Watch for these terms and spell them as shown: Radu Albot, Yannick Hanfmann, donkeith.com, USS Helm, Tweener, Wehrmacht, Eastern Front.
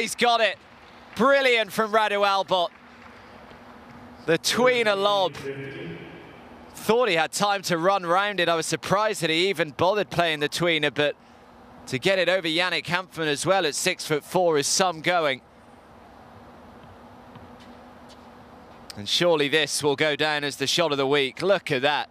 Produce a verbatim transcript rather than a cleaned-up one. he's got it. Brilliant from Radu Albot. The tweener lob. Thought he had time to run round it. I was surprised that he even bothered playing the tweener, but to get it over Yannick Hanfmann as well at six foot four is some going. And surely this will go down as the shot of the week. Look at that.